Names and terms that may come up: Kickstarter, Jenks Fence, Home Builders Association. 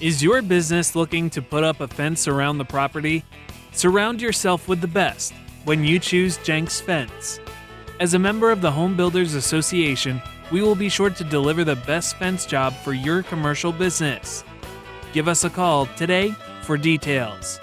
Is your business looking to put up a fence around the property? Surround yourself with the best when you choose Jenks Fence. As a member of the Home Builders Association, we will be sure to deliver the best fence job for your commercial business. Give us a call today for details.